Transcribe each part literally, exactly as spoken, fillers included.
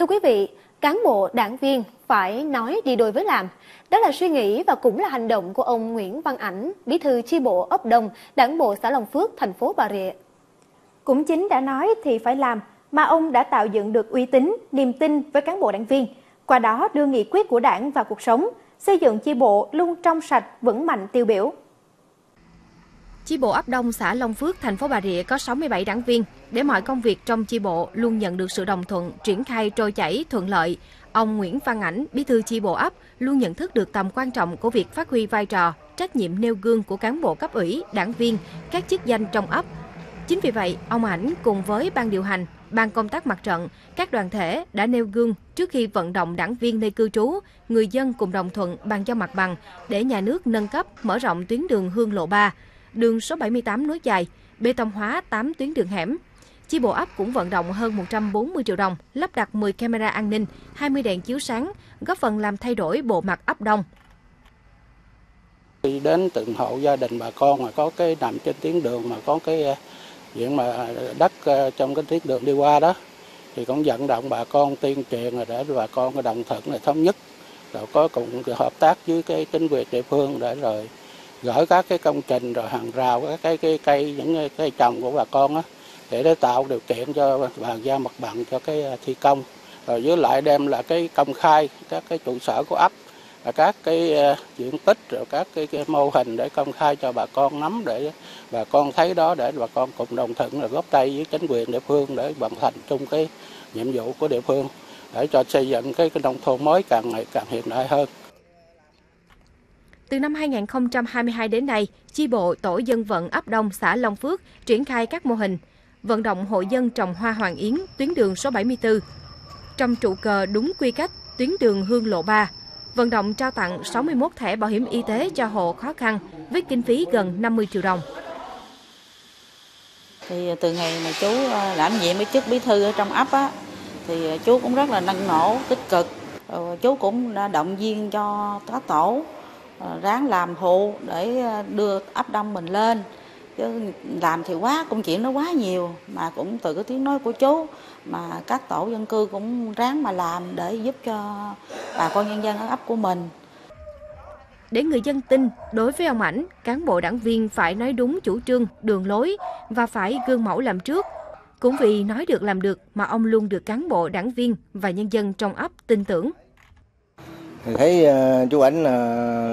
Thưa quý vị, cán bộ, đảng viên phải nói đi đôi với làm. Đó là suy nghĩ và cũng là hành động của ông Nguyễn Văn Ảnh, bí thư chi bộ ấp Đồng, đảng bộ xã Long Phước, thành phố Bà Rịa. Cũng chính đã nói thì phải làm, mà ông đã tạo dựng được uy tín, niềm tin với cán bộ đảng viên. Qua đó đưa nghị quyết của đảng vào cuộc sống, xây dựng chi bộ luôn trong sạch, vững mạnh, tiêu biểu. Chi bộ ấp Đông xã Long Phước, thành phố Bà Rịa có sáu mươi bảy đảng viên. Để mọi công việc trong chi bộ luôn nhận được sự đồng thuận, triển khai trôi chảy, thuận lợi, ông Nguyễn Văn Ảnh, bí thư chi bộ ấp, luôn nhận thức được tầm quan trọng của việc phát huy vai trò, trách nhiệm nêu gương của cán bộ cấp ủy, đảng viên, các chức danh trong ấp. Chính vì vậy, ông Ảnh cùng với ban điều hành, ban công tác mặt trận, các đoàn thể đã nêu gương trước khi vận động đảng viên nơi cư trú, người dân cùng đồng thuận bàn giao mặt bằng để nhà nước nâng cấp, mở rộng tuyến đường Hương Lộ ba, đường số bảy mươi tám nối dài, bê tông hóa tám tuyến đường hẻm. Chi bộ ấp cũng vận động hơn một trăm bốn mươi triệu đồng, lắp đặt mười camera an ninh, hai mươi đèn chiếu sáng, góp phần làm thay đổi bộ mặt ấp Đông. Đi đến từng hộ gia đình bà con mà có cái nằm trên tuyến đường mà có cái diện mà đất trong cái tuyến đường đi qua đó, thì cũng vận động bà con tuyên truyền rồi để bà con đồng thuận là thống nhất, rồi có cùng hợp tác với cái chính quyền địa phương để rồi gỡ các cái công trình rồi hàng rào các cái, cái cây những cây trồng của bà con á, để để tạo điều kiện cho bàn giao mặt bằng cho cái thi công, rồi với lại đem là cái công khai các cái trụ sở của ấp, các cái diện tích rồi các cái, cái mô hình để công khai cho bà con nắm, để bà con thấy đó, để bà con cùng đồng thuận là góp tay với chính quyền địa phương để hoàn thành chung cái nhiệm vụ của địa phương, để cho xây dựng cái, cái nông thôn mới càng ngày càng hiện đại hơn. Từ năm hai nghìn không trăm hai mươi hai đến nay, chi bộ tổ dân vận ấp Đông xã Long Phước triển khai các mô hình vận động hộ dân trồng hoa hoàng yến tuyến đường số bảy mươi tư, trong trụ cờ đúng quy cách tuyến đường Hương Lộ ba, vận động trao tặng sáu mươi mốt thẻ bảo hiểm y tế cho hộ khó khăn với kinh phí gần năm mươi triệu đồng. Thì từ ngày mà chú đảm nhiệm với chức bí thư ở trong ấp á, thì chú cũng rất là năng nổ, tích cực. Chú cũng đã động viên cho các tổ ráng làm hộ để đưa ấp Đông mình lên. Chứ làm thì quá, công chuyện nó quá nhiều, mà cũng từ cái tiếng nói của chú mà các tổ dân cư cũng ráng mà làm để giúp cho bà con nhân dân ở ấp của mình. Để người dân tin, đối với ông Ảnh, cán bộ đảng viên phải nói đúng chủ trương, đường lối và phải gương mẫu làm trước. Cũng vì nói được làm được mà ông luôn được cán bộ đảng viên và nhân dân trong ấp tin tưởng. Thì thấy uh, chú Ảnh uh,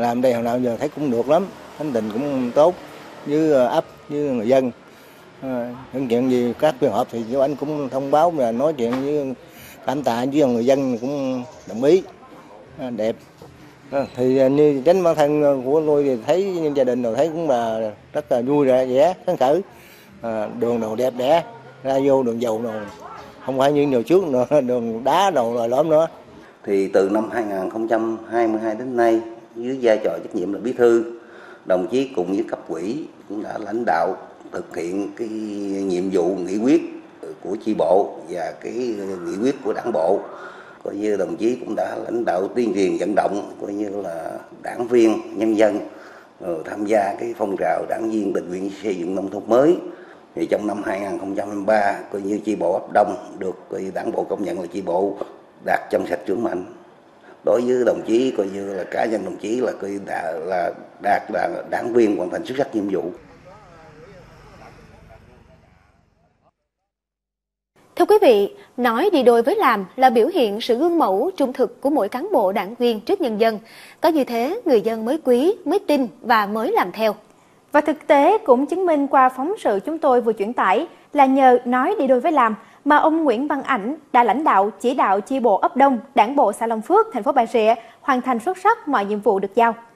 làm đây hồi nào giờ thấy cũng được lắm, tính tình cũng tốt với ấp, với người dân. Những chuyện gì các trường hợp thì chú Ảnh cũng thông báo và nói chuyện với cảm tạ với người dân cũng đồng ý, đẹp. Thì như chính bản thân của tôi thì thấy gia đình rồi thấy cũng là rất là vui vẻ, phấn khởi. Đường đồ đẹp đẽ, ra vô đường dầu đồ, không phải như nhiều trước nữa, đường đá đồ rồi lõm nữa. Thì từ năm hai nghìn không trăm hai mươi hai đến nay, dưới vai trò trách nhiệm là bí thư, đồng chí cùng với cấp ủy cũng đã lãnh đạo thực hiện cái nhiệm vụ nghị quyết của chi bộ và cái nghị quyết của đảng bộ. Coi như đồng chí cũng đã lãnh đạo tuyên truyền vận động coi như là đảng viên, nhân dân tham gia cái phong trào đảng viên tình nguyện xây dựng nông thôn mới. Thì trong năm hai nghìn không trăm hai mươi ba coi như chi bộ ấp Đông được coi như đảng bộ công nhận là chi bộ đạt trong sạch vững mạnh. Đối với đồng chí coi như là cá nhân đồng chí là coi đã là đạt là đảng viên hoàn thành xuất sắc nhiệm vụ. Thưa quý vị, nói đi đôi với làm là biểu hiện sự gương mẫu trung thực của mỗi cán bộ đảng viên trước nhân dân. Có như thế người dân mới quý, mới tin và mới làm theo. Và thực tế cũng chứng minh qua phóng sự chúng tôi vừa chuyển tải là nhờ nói đi đôi với làm mà ông Nguyễn Văn Ảnh đã lãnh đạo chỉ đạo chi bộ ấp Đông, đảng bộ xã Long Phước, thành phố Bà Rịa hoàn thành xuất sắc mọi nhiệm vụ được giao.